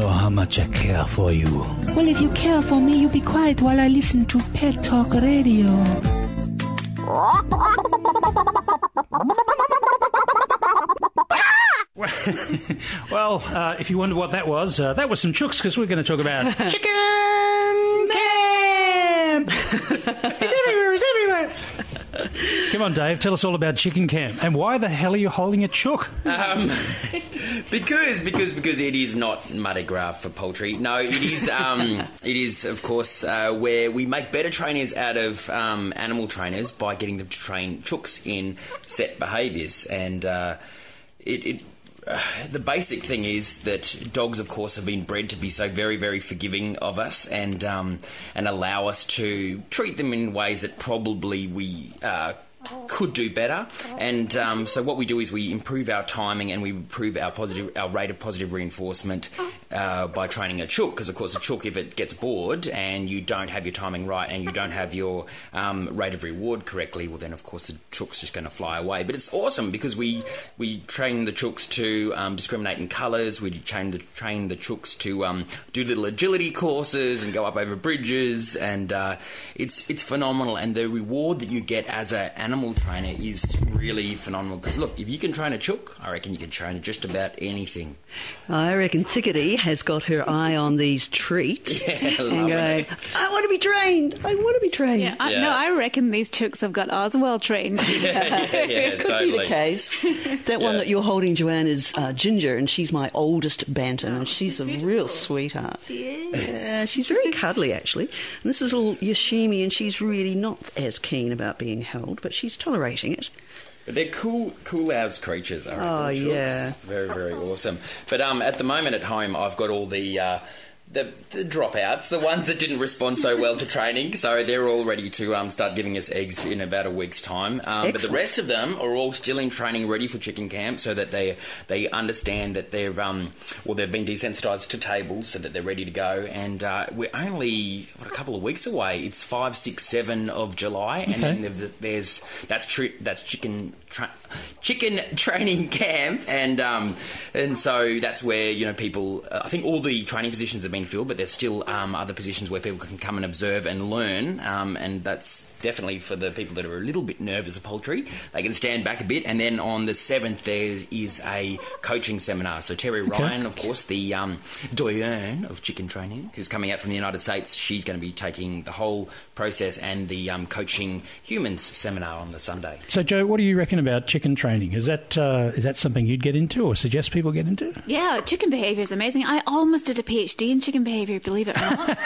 know how much I care for you. Well, if you care for me, you be quiet while I listen to Pet Talk Radio. Well, if you wonder what that was some chooks, because we're going to talk about Chicken Camp! It's everywhere! Come on, Dave, tell us all about Chicken Camp. And why the hell are you holding a chook? Because it is not Mardi Gras for poultry. No, it is, of course, where we make better trainers out of animal trainers by getting them to train chooks in set behaviours. And the basic thing is that dogs, of course, have been bred to be so very, very forgiving of us and allow us to treat them in ways that probably we could do better. And so what we do is we improve our timing and we improve our rate of positive reinforcement by training a chook, because, of course, a chook, if it gets bored and you don't have your timing right and you don't have your rate of reward correctly, well, then, of course, the chook's just going to fly away. But it's awesome because we train the chooks to discriminate in colours. We train the chooks to do little agility courses and go up over bridges, and it's phenomenal. And the reward that you get as an animal trainer is really phenomenal, because look, if you can train a chook, I reckon you can train just about anything. I reckon Tickety has got her eye on these treats and going, I want to be trained. Yeah, no, I reckon these chooks have got ours well trained. Yeah, could totally be the case. That one that you're holding, Joanne, is Ginger, and she's my oldest bantam, and she's a real sweetheart. She is. Yeah, she's very cuddly, actually. And this is little Yoshimi, and she's really not as keen about being held, but she's tolerating it. But they're cool-house creatures, I reckon. Oh, yeah. Very, very awesome. But at the moment at home, I've got all the dropouts, the ones that didn't respond so well to training, so they're all ready to start giving us eggs in about a week's time. But the rest of them are all still in training, ready for Chicken Camp, so that they understand that they've been desensitised to tables, so that they're ready to go. And we're only a couple of weeks away. It's 5, 6, 7 of July, okay. And then that's Chicken Training Camp, and so that's where, you know, people. I think all the training positions have been filled, but there's still other positions where people can come and observe and learn, and that's definitely for the people that are a little bit nervous of poultry. They can stand back a bit, and then on the 7th there is a coaching seminar. So Terry Ryan, of course, the doyenne of chicken training, who's coming out from the United States, she's going to be taking the whole process, and the coaching humans seminar on the Sunday. So Joe, what do you reckon about chicken training? Is that something you'd get into or suggest people get into? Yeah, chicken behaviour is amazing. I almost did a PhD in chicken behaviour, believe it or not.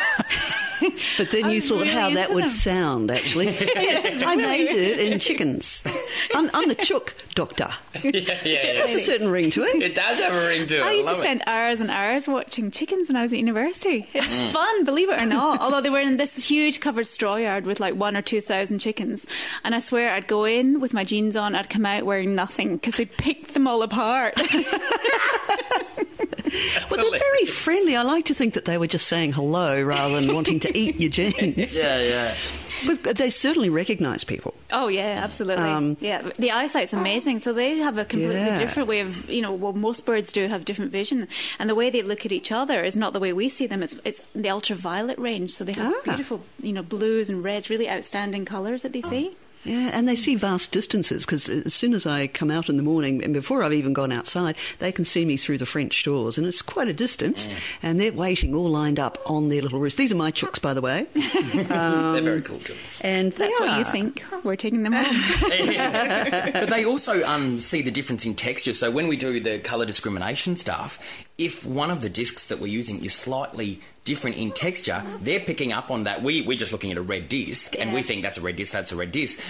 But then you thought really how that would sound, actually. Yes, I majored in chickens. I'm the chook doctor. Yeah. Has a certain ring to it. It does have a ring to it. I used to spend hours and hours watching chickens when I was at university. It's fun, believe it or not. Although they were in this huge covered straw yard with like 1,000 or 2,000 chickens, and I swear I'd go in with my jeans on, I'd come out wearing nothing because they'd pick them all apart. Well, they're very friendly. I like to think that they were just saying hello rather than wanting to eat your jeans. Yeah. But they certainly recognise people. Oh, yeah, absolutely. The eyesight's amazing. So they have a completely different way of, you know, well, most birds do have different vision. And the way they look at each other is not the way we see them. It's the ultraviolet range. So they have beautiful, you know, blues and reds, really outstanding colours that they see. Yeah, and they see vast distances, because as soon as I come out in the morning, and before I've even gone outside, they can see me through the French doors, and it's quite a distance, and they're waiting all lined up on their little roost. These are my chooks, by the way. They're very cool chooks. And that's what you think. We're taking them home. But they also see the difference in texture, so when we do the colour discrimination stuff, if one of the discs that we're using is slightly different in texture, they're picking up on that. We're just looking at a red disc, and we think that's a red disc.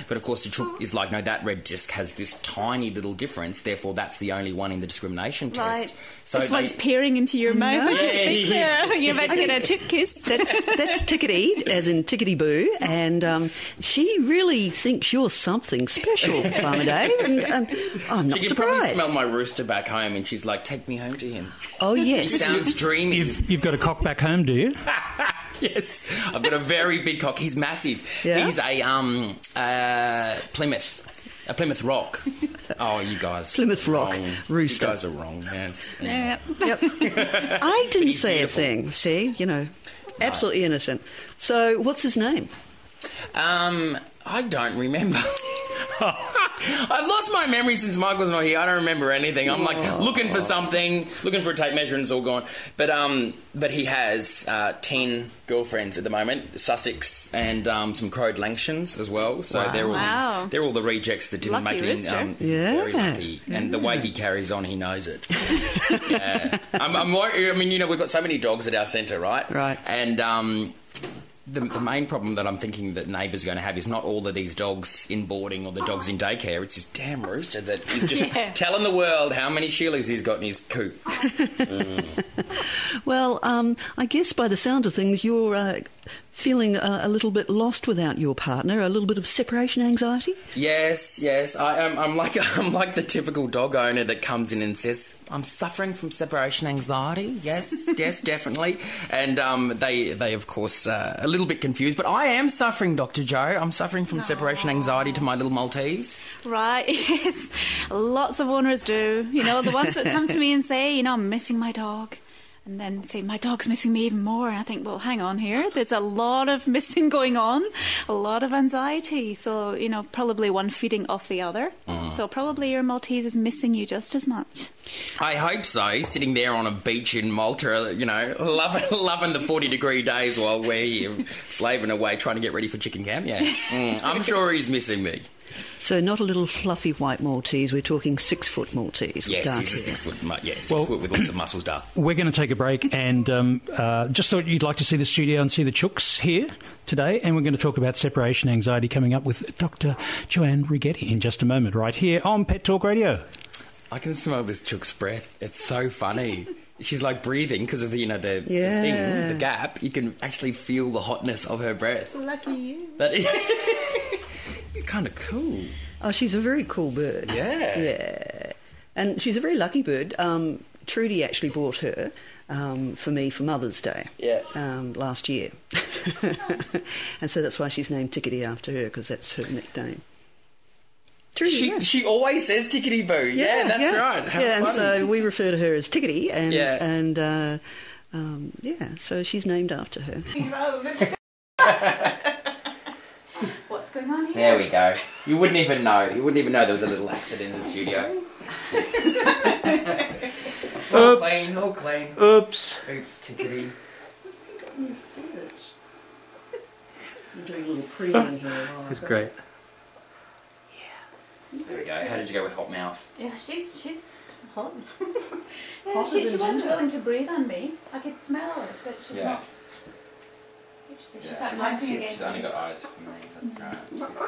But, of course, the chook is like, no, that red disc has this tiny little difference, therefore that's the only one in the discrimination test. So this one's peering into your mouth. You're about to get a chook kiss. That's Tickety, as in Tickety Boo, and she really thinks you're something special, Farmer Dave, and I'm not surprised. She can probably smell my rooster back home, and she's like, take me home to him. Oh, yes. He sounds dreamy. You've got a cock back home, do you? Yes. I've got a very big cock. He's massive. Yeah? He's a Plymouth A Plymouth Rock. Oh, you guys. Plymouth Rock rooster. You guys are wrong, man. Yeah. Yep. I didn't say beautiful. A thing, see? You know, absolutely no. innocent. So what's his name? I don't remember. I've lost my memory since Michael's not here. I don't remember anything. I'm like looking for something, looking for a tape measure, and it's all gone. But he has 10 girlfriends at the moment, Sussex and some Crowed Langshans as well. So they're all the rejects that didn't lucky make it. Very lucky. And the way he carries on, he knows it. Yeah. I mean, you know, we've got so many dogs at our centre, right? Right. And The main problem that I'm thinking that neighbours are going to have is not all of these dogs in boarding or the dogs in daycare. It's this damn rooster that is just telling the world how many shillings he's got in his coop. Well, I guess by the sound of things, you're feeling a little bit lost without your partner, a little bit of separation anxiety. Yes. I'm like the typical dog owner that comes in and says, I'm suffering from separation anxiety. Yes, definitely. And they of course, a little bit confused. But I am suffering, Dr. Joe. I'm suffering from separation anxiety to my little Maltese. Right, yes. Lots of owners do. You know, the ones that come to me and say, you know, I'm missing my dog. And then say, my dog's missing me even more. And I think, well, hang on here. There's a lot of missing going on, a lot of anxiety. So, you know, probably one feeding off the other. Mm. So probably your Maltese is missing you just as much. I hope so. Sitting there on a beach in Malta, you know, loving the 40-degree days while we're here, slaving away, trying to get ready for Chicken Camp. Yeah, I'm sure he's missing me. So not a little fluffy white Maltese, we're talking 6-foot Maltese. Yes, he's a 6-foot, six foot with lots of muscles, dark. We're going to take a break and just thought you'd like to see the studio and see the chooks here today, and we're going to talk about separation anxiety coming up with Dr. Joanne Righetti in just a moment right here on Pet Talk Radio. I can smell this chook's breath. It's so funny. She's like breathing because of the gap. You can actually feel the hotness of her breath. Lucky you. That is... It's kind of cool. Oh, she's a very cool bird. Yeah. Yeah. And she's a very lucky bird. Trudy actually bought her for me for Mother's Day last year. And so that's why she's named Tickety after her, because that's her nickname. Trudy, she always says Tickety Boo. Yeah, that's right. How funny. And so we refer to her as Tickety. And, so she's named after her. What's going on here? There we go. You wouldn't even know. You wouldn't even know there was a little accident in the studio. All clean. Oops, Tickety. You're doing a little preening here. It's great. There we go. How did you go with hot mouth? Yeah, she's hot. She wasn't willing to breathe on me. I could smell it, but she's not. She's only got eyes for me. That's right.